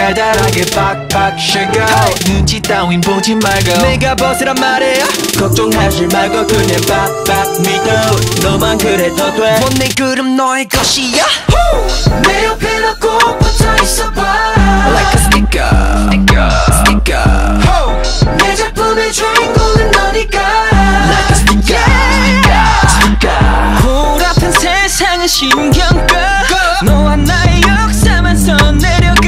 달달하게 팍팍 sugar 눈치 따윈 보지 말고 내가 벗으란 말이야 걱정하지 말고 그냥 팍팍 믿어 너만 그래도 돼 못 내 그럼 너의 것이야 내 옆에 너 꼭 붙어 있어봐 Like a sneaker sneaker sneaker 내 작품의 주인공은 너니까 Like a sneaker sneaker sneaker 불합한 세상은 신경껏 너와 나의 역사만 써내려가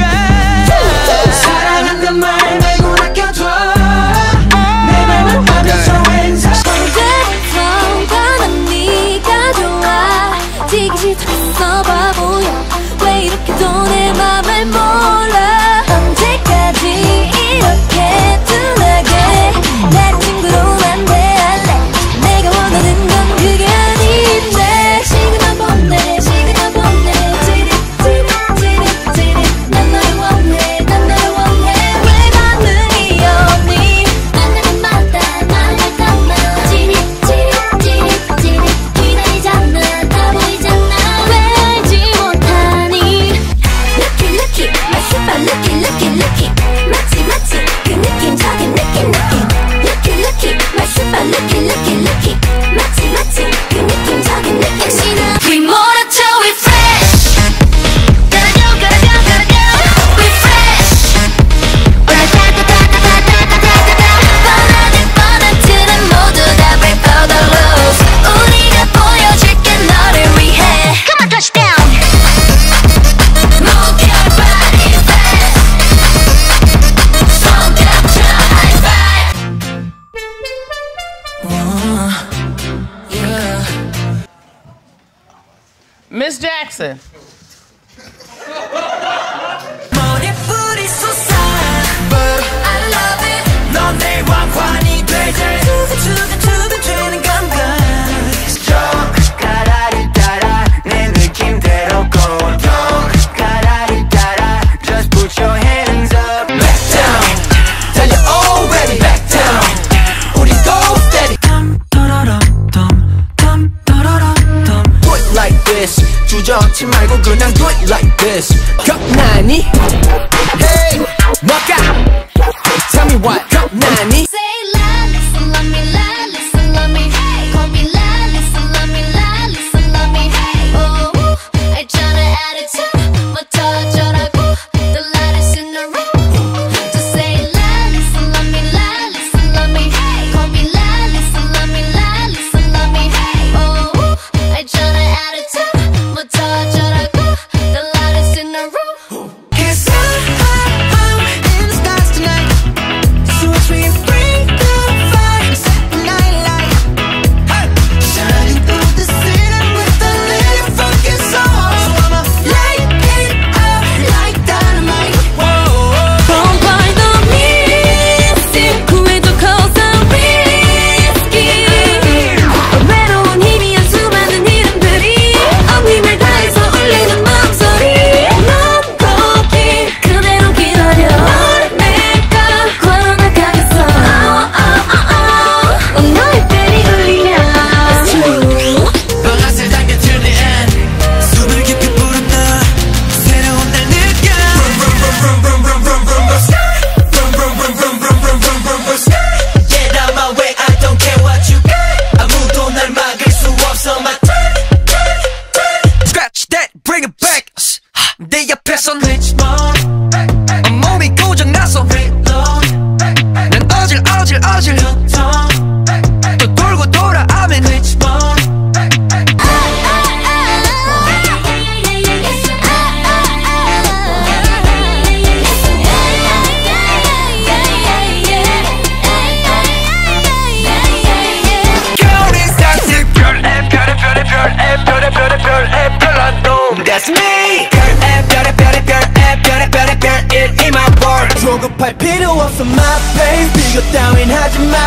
Miss Jackson. 주저앉지 말고 그냥 do it like this 겁나니? Hey! 뭐가? Tell me what 겁나니? Say la, listen love me, la, listen love me hey. Call me la, listen love me hey. Oh, 알잖아 attitude 뭐 더 어쩌라고 The lightest in the room Just say la, listen love me hey. Call me la, listen love me hey. Oh, 알잖아 attitude That's me! 별, it ain't my word 조급할 필요 없어 my babe 비교 따윈 하지마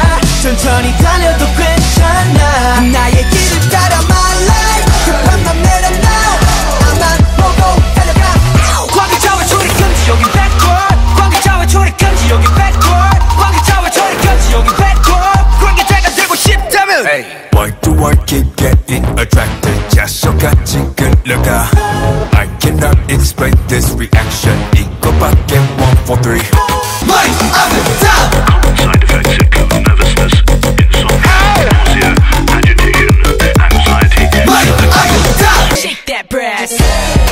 천천히 달려도 괜찮아 나의 길을 따라 my life 급한 맘 내려 now 나만 보고 달려가 광기차와 초리 금지 여기 backward 광기차와 초리 금지 여기 backward 광기차와 초리 금지 여기 backward 광기차가 되고 싶다면 Work to work keep getting attracted 자석같이 끌려가 I cannot explain this reaction go back and 1, 4, 3. Life at the top. Common side effects include nervousness, insomnia, nausea, agitation, anxiety. Life at the top. Shake that brass.